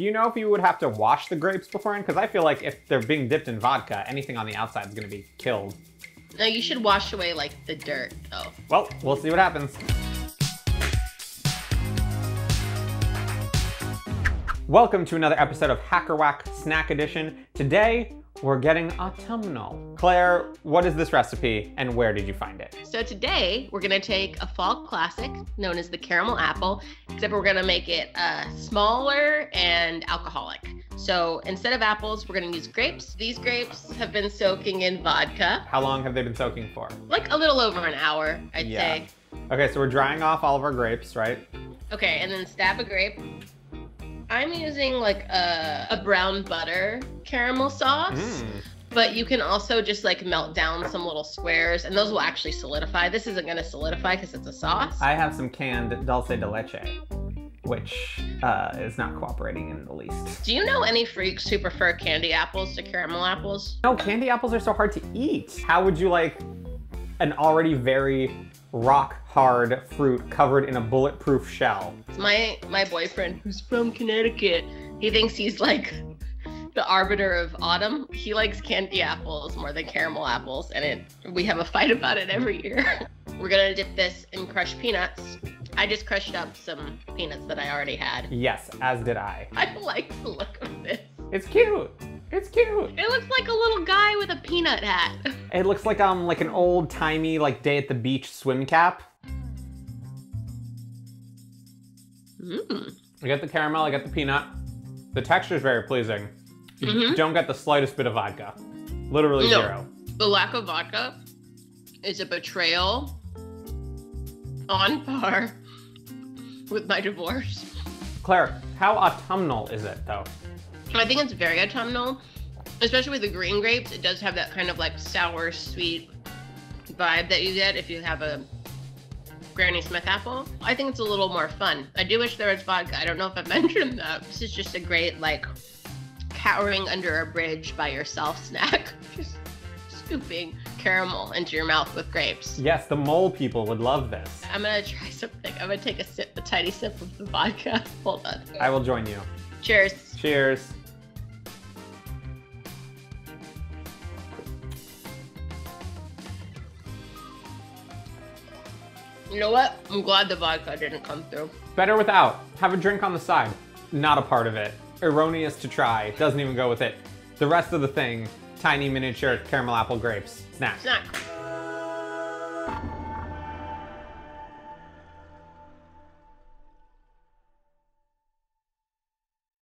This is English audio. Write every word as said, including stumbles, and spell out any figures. Do you know if you would have to wash the grapes beforehand? Because I feel like if they're being dipped in vodka, anything on the outside is going to be killed. No, you should wash away like the dirt though. Well, we'll see what happens. Welcome to another episode of Hack or Whack Snack Edition. Today, we're getting autumnal. Claire, what is this recipe and where did you find it? So today we're gonna take a fall classic known as the caramel apple, except we're gonna make it uh, smaller and alcoholic. So instead of apples, we're gonna use grapes. These grapes have been soaking in vodka. How long have they been soaking for? Like a little over an hour, I'd yeah. say. Okay, so we're drying off all of our grapes, right? Okay, and then stab a grape. I'm using like a, a brown butter caramel sauce, mm. but you can also just like melt down some little squares and those will actually solidify. This isn't gonna solidify because it's a sauce. I have some canned dulce de leche, which uh, is not cooperating in the least. Do you know any freaks who prefer candy apples to caramel apples? No, candy apples are so hard to eat. How would you like an already very rock hard fruit covered in a bulletproof shell? My my boyfriend, who's from Connecticut, he thinks he's like the arbiter of autumn. He likes candy apples more than caramel apples, and it we have a fight about it every year. We're gonna dip this in crushed peanuts. I just crushed up some peanuts that I already had. Yes, as did I. I like the look of this. It's cute. It's cute. It looks like a little guy with a peanut hat. It looks like um like an old-timey like day at the beach swim cap. Mm. I get the caramel, I get the peanut. The texture is very pleasing. Mm-hmm. Don't get the slightest bit of vodka. Literally no. zero. The lack of vodka is a betrayal on par with my divorce. Claire, how autumnal is it though? I think it's very autumnal, especially with the green grapes. It does have that kind of like sour, sweet vibe that you get if you have a Granny Smith apple. I think it's a little more fun. I do wish there was vodka. I don't know if I mentioned that. This is just a great like cowering under a bridge by yourself snack. Just scooping caramel into your mouth with grapes. Yes, the mole people would love this. I'm gonna try something. I'm gonna take a sip, a tiny sip of the vodka. Hold on. I will join you. Cheers. Cheers. You know what? I'm glad the vodka didn't come through. Better without. Have a drink on the side. Not a part of it. Erroneous to try. Doesn't even go with it. The rest of the thing, tiny miniature caramel apple grapes. Snack. Snack.